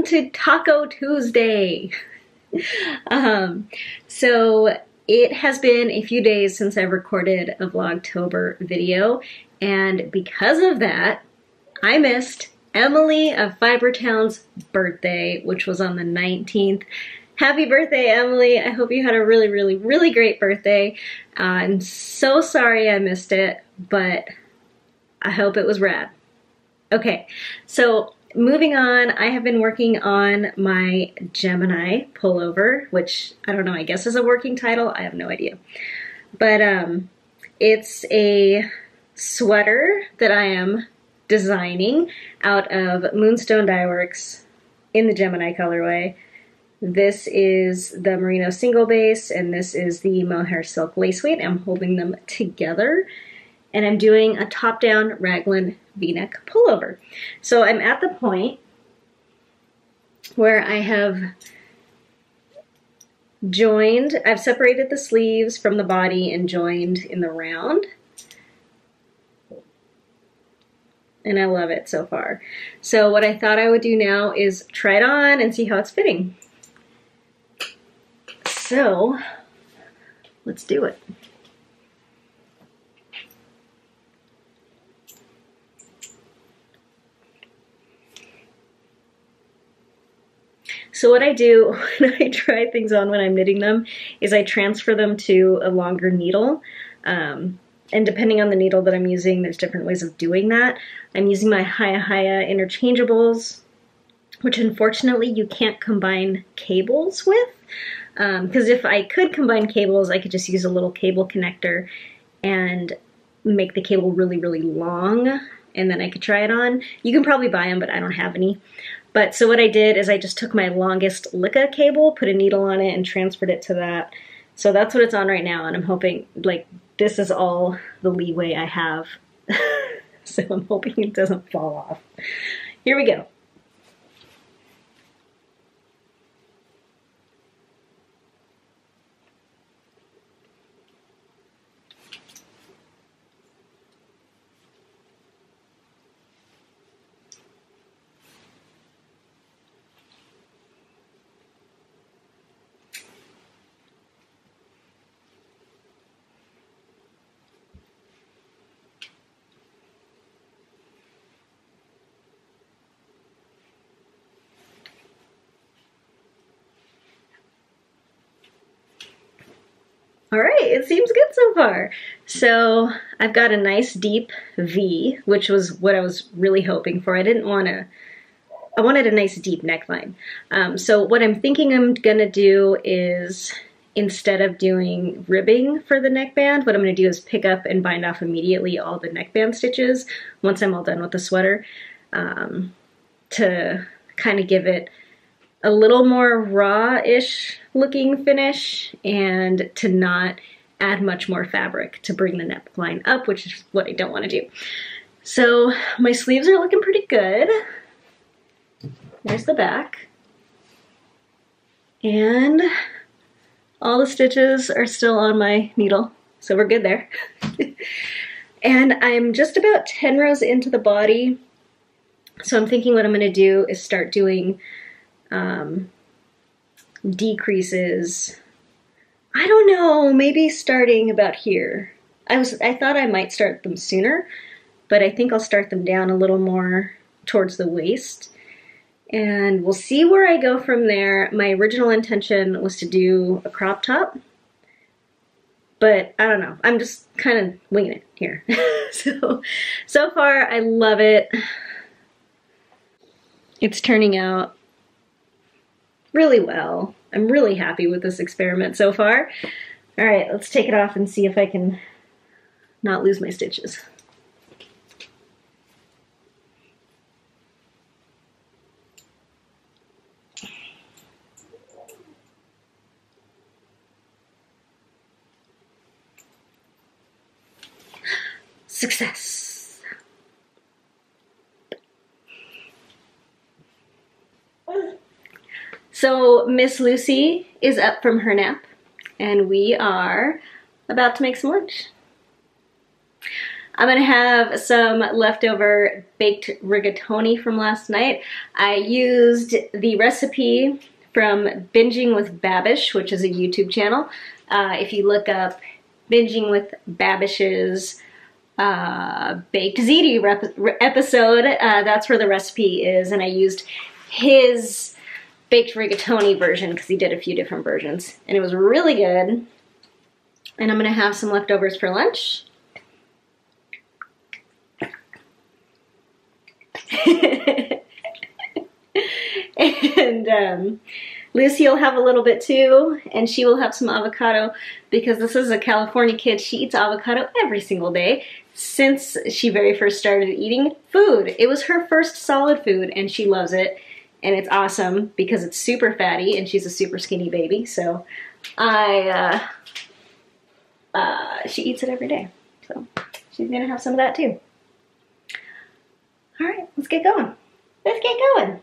welcome to Taco Tuesday. So it has been a few days since I've recorded a Vlogtober video, and because of that, I missed Emily of Fibertown's birthday, which was on the 19th. Happy birthday, Emily. I hope you had a really, really, really great birthday. I'm so sorry I missed it, but I hope it was rad. Okay, so moving on, I have been working on my Gemini pullover, which I don't know, I guess is a working title. I have no idea. But it's a sweater that I am designing out of Moonstone Dyeworks in the Gemini colorway. This is the merino single base, and this is the mohair silk lace weight. I'm holding them together, and I'm doing a top-down raglan v-neck pullover. So I'm at the point where I have joined, I've separated the sleeves from the body and joined in the round. And I love it so far. So what I thought I would do now is try it on and see how it's fitting. So, let's do it. So what I do when I try things on when I'm knitting them is I transfer them to a longer needle. And depending on the needle that I'm using, there's different ways of doing that. I'm using my Hiya Hiya interchangeables, which unfortunately you can't combine cables with. Because if I could combine cables, I could just use a little cable connector and make the cable really, really long, and then I could try it on. You can probably buy them, but I don't have any. But so what I did is I just took my longest Lycka cable, put a needle on it, and transferred it to that. So that's what it's on right now, and I'm hoping, like, this is all the leeway I have. So I'm hoping it doesn't fall off. Here we go. All right, it seems good so far. So I've got a nice deep V, which was what I was really hoping for. I wanted a nice deep neckline. So what I'm thinking I'm gonna do is, instead of doing ribbing for the neckband, what I'm gonna do is pick up and bind off immediately all the neckband stitches once I'm all done with the sweater, to kind of give it a little more raw-ish looking finish and to not add much more fabric to bring the neckline up, which is what I don't want to do. So my sleeves are looking pretty good. There's the back. And all the stitches are still on my needle, so we're good there. And I'm just about 10 rows into the body, so I'm thinking what I'm going to do is start doing decreases. I don't know, maybe starting about here. I thought I might start them sooner, but I think I'll start them down a little more towards the waist, and we'll see where I go from there. My original intention was to do a crop top, but I don't know. I'm just kind of winging it here. So far I love it. It's turning out really well. I'm really happy with this experiment so far. All right, let's take it off and see if I can not lose my stitches. Success. So Miss Lucy is up from her nap, and we are about to make some lunch. I'm gonna have some leftover baked rigatoni from last night. I used the recipe from Binging with Babish, which is a YouTube channel. If you look up Binging with Babish's baked ziti episode, that's where the recipe is, and I used his baked rigatoni version because he did a few different versions, and it was really good. And I'm gonna have some leftovers for lunch. And Lucy will have a little bit too, and she will have some avocado because this is a California kid. She eats avocado every single day since she very first started eating food. It was her first solid food, and she loves it, and it's awesome because it's super fatty, and she's a super skinny baby, so she eats it every day, so she's gonna have some of that too. All right, let's get going. Let's get going.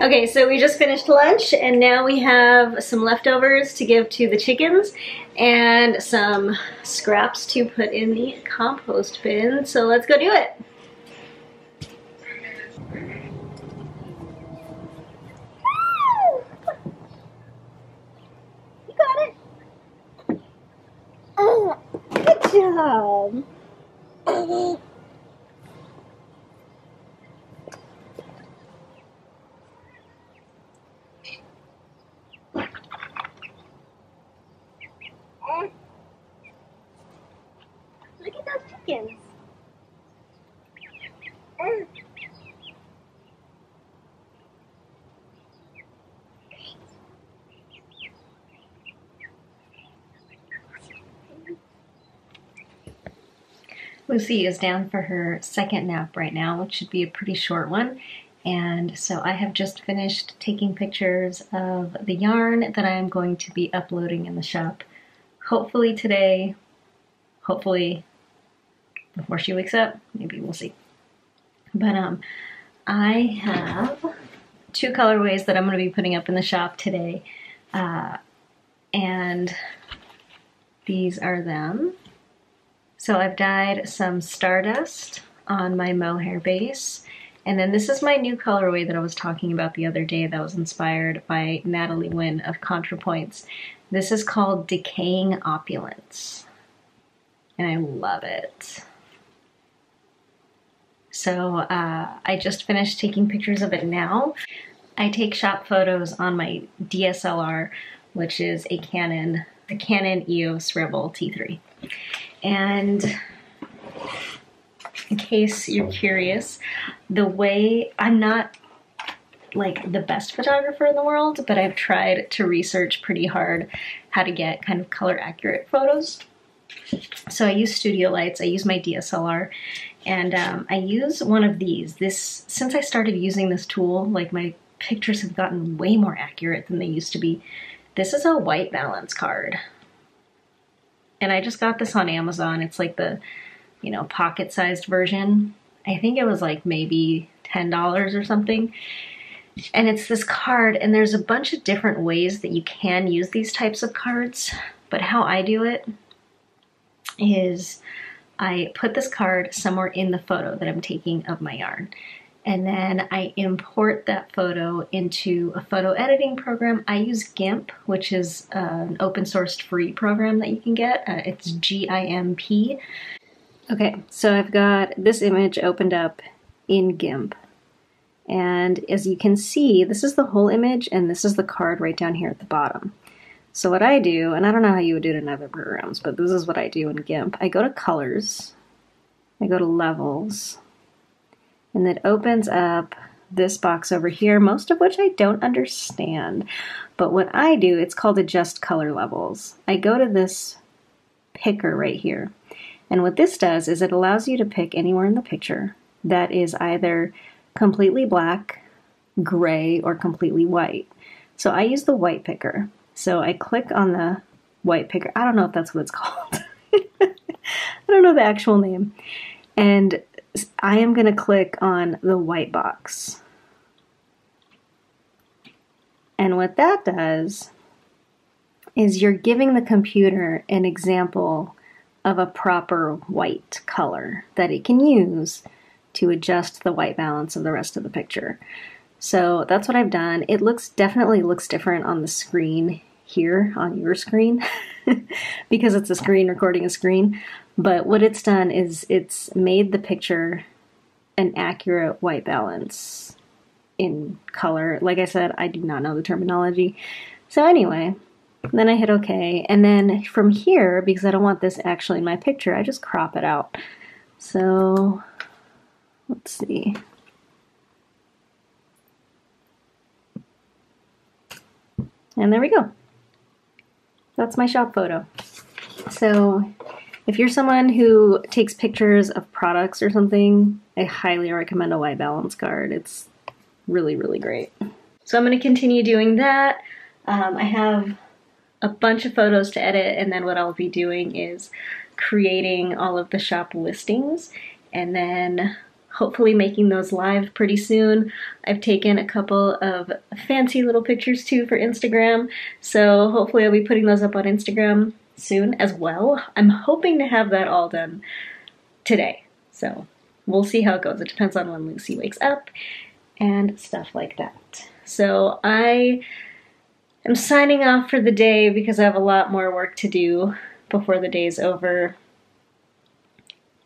Okay, so we just finished lunch, and now we have some leftovers to give to the chickens and some scraps to put in the compost bin, so let's go do it. You got it. Oh, good job. Oh. Lucy is down for her second nap right now, which should be a pretty short one. And so I have just finished taking pictures of the yarn that I am going to be uploading in the shop. Hopefully today, hopefully before she wakes up, maybe we'll see. But I have two colorways that I'm going to be putting up in the shop today. And these are them. So I've dyed some Stardust on my mohair base, and then this is my new colorway that I was talking about the other day that was inspired by Natalie Wynn of ContraPoints. This is called Decaying Opulence, and I love it. So I just finished taking pictures of it now. I take shop photos on my DSLR, which is a Canon, the Canon EOS Rebel T3. And in case you're curious, the way, I'm not like the best photographer in the world, but I've tried to research pretty hard how to get kind of color accurate photos. So I use studio lights, I use my DSLR, and I use one of these. This, since I started using this tool, like my pictures have gotten way more accurate than they used to be. This is a white balance card. And I just got this on Amazon. It's like the, you know, pocket-sized version. I think it was like maybe $10 or something. And it's this card, and there's a bunch of different ways that you can use these types of cards. But how I do it is I put this card somewhere in the photo that I'm taking of my yarn. And then I import that photo into a photo editing program. I use GIMP, which is an open source free program that you can get. It's GIMP. Okay, so I've got this image opened up in GIMP. And as you can see, this is the whole image and this is the card right down here at the bottom. So what I do, and I don't know how you would do it in other programs, but this is what I do in GIMP. I go to Colors, I go to Levels, and it opens up this box over here, most of which I don't understand. But what I do, it's called Adjust Color Levels. I go to this picker right here. And what this does is it allows you to pick anywhere in the picture that is either completely black, gray, or completely white. So I use the white picker. So I click on the white picker. I don't know if that's what it's called. I don't know the actual name. And I am going to click on the white box. And what that does is you're giving the computer an example of a proper white color that it can use to adjust the white balance of the rest of the picture. So that's what I've done. It definitely looks different on the screen here, on your screen, because it's a screen recording a screen. But what it's done is it's made the picture an accurate white balance in color. Like I said, I do not know the terminology. So anyway, then I hit OK. And then from here, because I don't want this actually in my picture, I just crop it out. So let's see. And there we go. That's my shop photo. So if you're someone who takes pictures of products or something, I highly recommend a white balance card. It's really, really great. So I'm going to continue doing that. I have a bunch of photos to edit, and then what I'll be doing is creating all of the shop listings and then hopefully making those live pretty soon. I've taken a couple of fancy little pictures too for Instagram, so hopefully I'll be putting those up on Instagram soon as well. I'm hoping to have that all done today, so we'll see how it goes. It depends on when Lucy wakes up and stuff like that. So I'm signing off for the day because I have a lot more work to do before the day's over.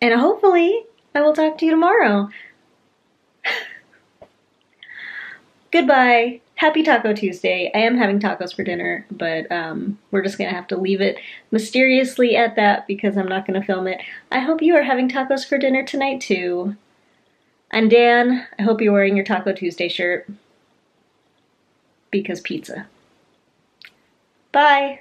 And hopefully I will talk to you tomorrow. Goodbye. Happy Taco Tuesday. I am having tacos for dinner, but we're just going to have to leave it mysteriously at that because I'm not going to film it. I hope you are having tacos for dinner tonight too. I'm Dan. I hope you're wearing your Taco Tuesday shirt because pizza. Bye.